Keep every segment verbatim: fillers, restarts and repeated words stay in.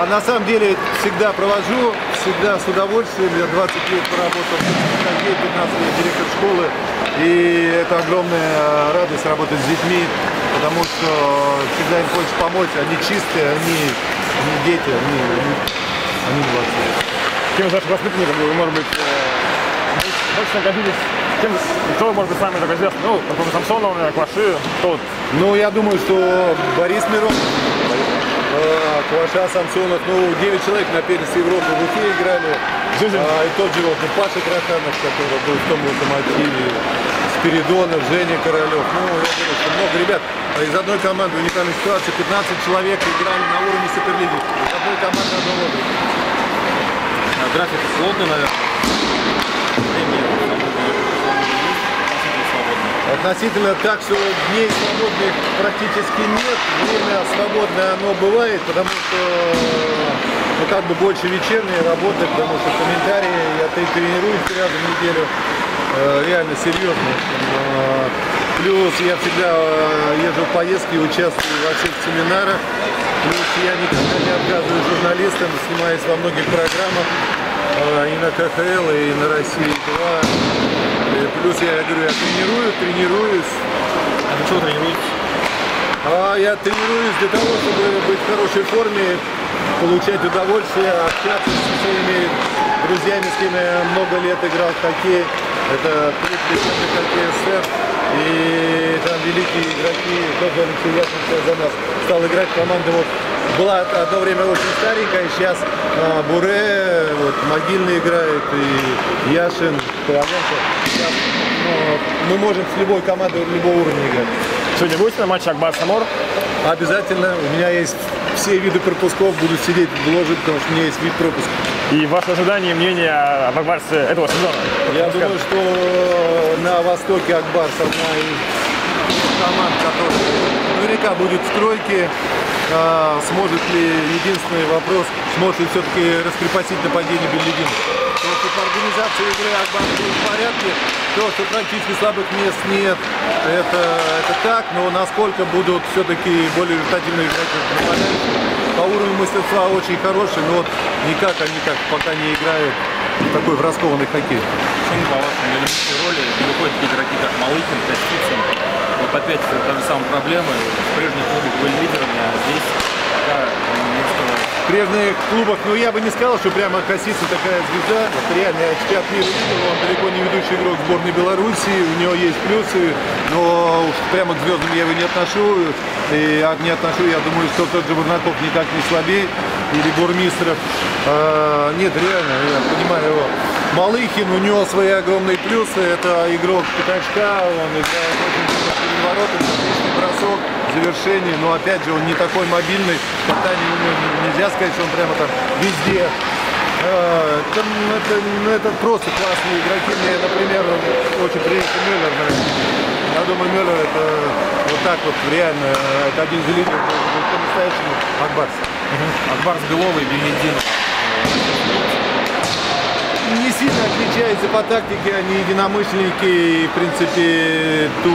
А на самом деле всегда провожу, всегда с удовольствием. Я двадцать лет поработал в хоккее, пятнадцать лет директор школы. И это огромная радость работать с детьми, потому что всегда им хочется помочь. Они чистые, они не дети, они, они, они двадцать лет. Кем из ваших воспитанников вы, может быть, больше находились? Кем, кто, может быть, самый такой известный? Ну, какой-то Самсонов, Клаши, кто? Ну, я думаю, что Борис Мирон. Кваша Ассанционов, ну, девять человек на первенстве Европы в Уфе играли. А, и тот же вот, ну, Паша Краханов, который был в том локомотиве, Спиридонов, Женя Королев. Ну, я думаю, что много ребят из одной команды, уникальная ситуация, пятнадцать человек играли на уровне суперлиги. Из одной команды, одного уровня. А график свободный, наверное? Время относительно так, что дней свободных практически нет. Время свободное оно бывает, потому что ну, как бы больше вечерней работы, потому что комментарии, я тренируюсь три раза в неделю, реально серьезно. Плюс я всегда езжу в поездки, участвую во всех семинарах. Плюс я никогда не отказываю журналистам, снимаюсь во многих программах и на ка ха эл, и на России два. Плюс я говорю, я тренирую, тренируюсь. А для чего тренируетесь? А я тренируюсь для того, чтобы быть в хорошей форме, получать удовольствие, общаться со своими друзьями, с кем я много лет играл в хоккей. Это предприятие хоккей СССР. И там великие игроки, тоже Алексей Яшин за нас стал играть. Команда вот была одно время очень старенькая, сейчас а, Буре, вот, Могильный играет, и Яшин, Половенко. Сейчас, ну, мы можем с любой командой любого уровня играть. Сегодня будете на матче Ак Барса? Обязательно. У меня есть все виды пропусков, буду сидеть в ложе, потому что у меня есть вид пропуска. И ваши ожидания и мнения об Ак Барсе этого сезона? Я пропуска. думаю, что на Востоке Ак Барс одна из команд, которая наверняка будет в стройке. А, сможет ли, единственный вопрос, сможет ли все-таки раскрепостить нападение Билялетдинова. Потому что по организации игры Ак Барс в порядке, то, что практически слабых мест нет, это, это так, но насколько будут все-таки более результативные игроки нападать. По уровню мастерства очень хорошие, но вот никак они так пока не играют в такой в раскованный хоккей. Почему, по вашему, великой роли выходят игроки, как Малыхин, Хасиса? Вот опять та же самая проблема, в прежних клубах были лидерами, а здесь пока не успевают. В прежних клубах, ну я бы не сказал, что прямо Хасиса такая звезда, вот реально я чемпионат мира видел, он далеко не ведущий игрок сборной Белоруссии, у него есть плюсы, но уж прямо к звездам я его не отношу, и а, не отношу, я думаю, что тот же Бурнаков никак не слабее, или Бурмистров, а, нет, реально, я понимаю его. Малыхин, у него свои огромные плюсы, это игрок пятачка, он играет очень ворота, отличный бросок, завершение, но опять же он не такой мобильный, катание у него нельзя сказать, что он прямо там везде. Это, это, это просто классные игроки, мне, например, очень приятен Мюллер, я думаю, Мюллер это вот так вот реально, это один из лидеров по-настоящему Ак Барс. Ак Барс Белова и Билялетдинов. Не сильно отличается по тактике, они единомышленники, и, в принципе, ту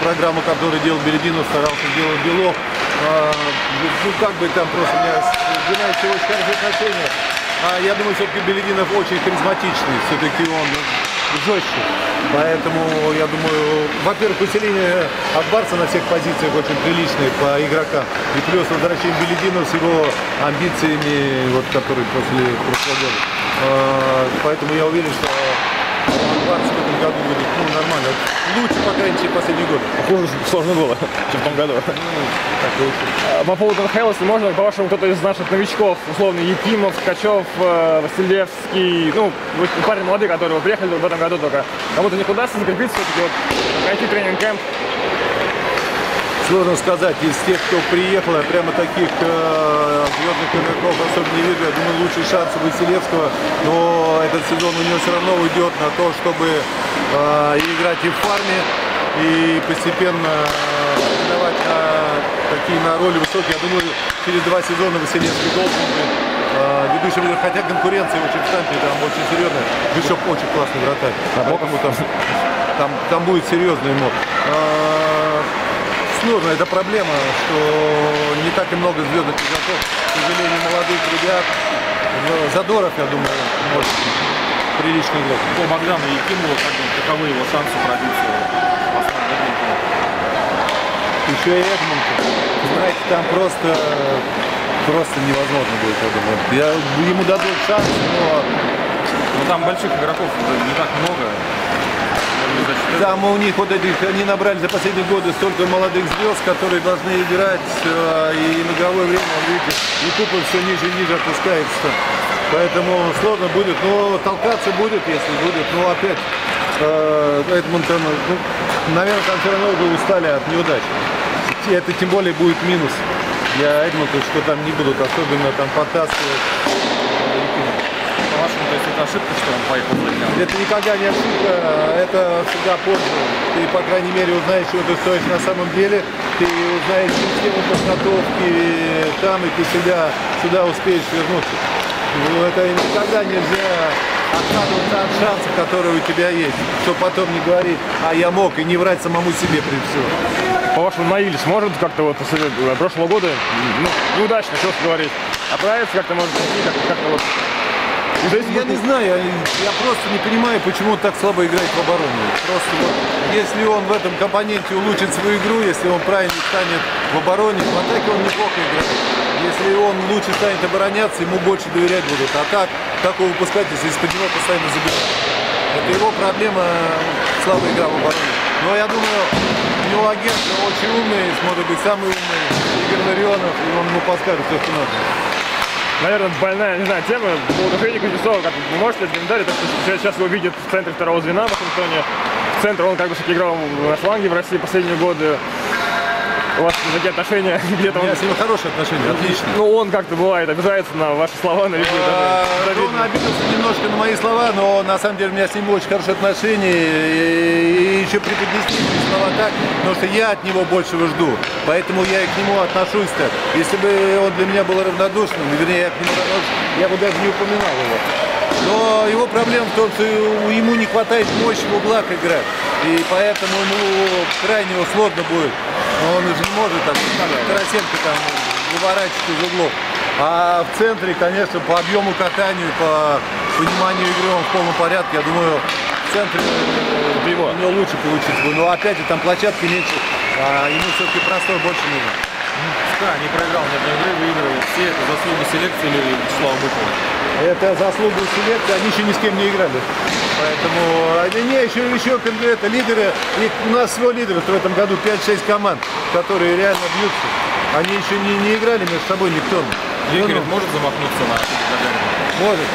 программу, которую делал Спиридонов, старался делать Белов. А, ну, как бы там просто у меня с очень хорошие отношения. А я думаю, все-таки Спиридонов очень харизматичный, все-таки он жестче. Поэтому, я думаю, во-первых, усиление Ак Барса на всех позициях очень приличное по игрокам. И плюс возвращение Спиридонова с его амбициями, вот, которые после прошлого года. Поэтому я уверен, что Ак Барс в этом году будет ну, нормально. Лучше, по крайней мере, последний год. Хуже сложно было, чем в том году. Ну, по поводу эн ха эл, если можно, по-вашему, кто-то из наших новичков, условно, Якимов, Скачев, Василевский, ну, парень молодые, которые приехали в этом году только. Кому-то не удастся закрепиться, все-таки вот, пройти тренинг-кэмп. Сложно сказать, из тех, кто приехал, прямо таких э, звездных игроков особо не вижу. Я думаю, лучшие шансы Василевского, но этот сезон у него все равно уйдет на то, чтобы э, играть и в фарме, и постепенно давать э, такие на роли высокие. Я думаю, через два сезона Василевский должен быть э, ведущим, хотя конкуренция очень встанет, там очень серьезная. Еще очень классный вратарь, а, там, там, там будет серьезный мод. сложно, это проблема, что не так и много звездных игроков, к сожалению, молодых ребят. Задоров, я думаю, может приличный игрок. По Богдану Якимову, каковы его шансы пробиться в основном? Еще и Эдмонтон. Знаете, там просто, просто невозможно будет, я думаю. Я, ему дадут шанс, но... но там больших игроков не так много. Там у них вот этих, они набрали за последние годы столько молодых звезд, которые должны играть, и игровое время, видите, и купы все ниже и ниже опускается. Поэтому сложно будет, но толкаться будет, если будет. Но опять, Эдмонтон, ну, наверное, там все равно уже устали от неудач. Это тем более будет минус для Эдмонтона, что там не будут особенно там потаскивать. То есть это ошибка, что он поехал за дня? Это никогда не ошибка, это всегда позже. Ты, по крайней мере, узнаешь, что ты стоишь на самом деле. Ты узнаешь систему подготовки там, и ты всегда сюда успеешь вернуться. Но это никогда нельзя отказываться от шанса, который у тебя есть. Чтобы потом не говорить, а я мог, и не врать самому себе при всем. По-вашему, Наиль сможет как-то вот после прошлого года, ну, неудачно, что говорить, оправиться как-то, может, как-то вот... Я не знаю, я, я просто не понимаю, почему он так слабо играет в оборону. Просто вот, если он в этом компоненте улучшит свою игру, если он правильно станет в обороне, в атаке он неплохо играет. Если он лучше станет обороняться, ему больше доверять будут. А так, как его выпускать, если из-под него постоянно забирают? Это его проблема, слабая игра в обороне. Но я думаю, у него агент очень умный, может быть, самый умный Игорь Ларионов, и он ему подскажет все, что надо. Наверное, больная, не знаю, тема. Полудофейник Кузнецова, как вы можете в комментарии, так что сейчас его видят в центре второго звена в Вашингтоне. В центре он как бы таки играл на фланге в России последние годы. У вас такие отношения где-то... У меня он... с ним хорошие отношения, отлично. Ну, он как-то бывает, обижается на ваши слова, на речи. Он обиделся немножко на мои слова, но на самом деле у меня с ним очень хорошие отношения. И, и еще преподнесли эти слова так, потому что я от него большего жду. Поэтому я и к нему отношусь так. Если бы он для меня был равнодушным, вернее, я к нему равнодушен, я бы даже не упоминал его. Но его проблема в том, что ему не хватает мощи в углах играть. И поэтому ему крайне сложно будет. Но он уже не может, там, Тарасенко там выворачивать из углов. А в центре, конечно, по объему катанию, по пониманию игры он в полном порядке. Я думаю, в центре у него лучше получится. Но опять же, там площадки меньше, а ему все-таки простой больше нужно. ЦСКА не проиграл ни одной игры, выигрывает все. Это заслуга селекции или Вячеслава Быкова? Это заслуга селекции, они еще ни с кем не играли. Поэтому они не еще, еще это, лидеры, их, у нас всего лидеров в этом году пять-шесть команд, которые реально бьются. Они еще не, не играли между собой никто. Егорь может замахнуться на это? Может.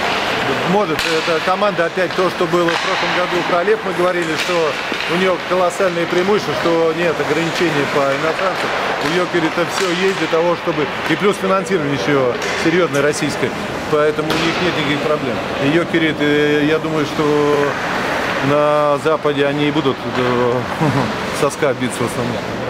Может. Это команда опять то, что было в прошлом году про Лев. Мы говорили, что у нее колоссальные преимущества, что нет ограничений по иностранцам. У Йокера это все есть для того, чтобы... И плюс финансирование еще серьезное российское. Поэтому у них нет никаких проблем. И Йокерит, я думаю, что на Западе они и будут соска биться в основном.